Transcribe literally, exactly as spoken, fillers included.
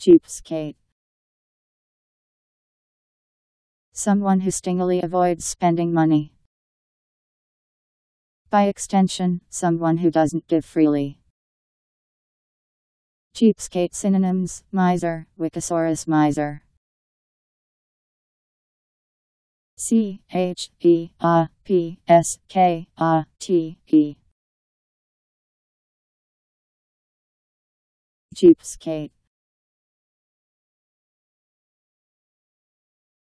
Cheapskate. Someone who stingily avoids spending money. By extension, someone who doesn't give freely. Cheapskate synonyms: miser, Wikisaurus miser. C H E A P S K A T E. Cheapskate.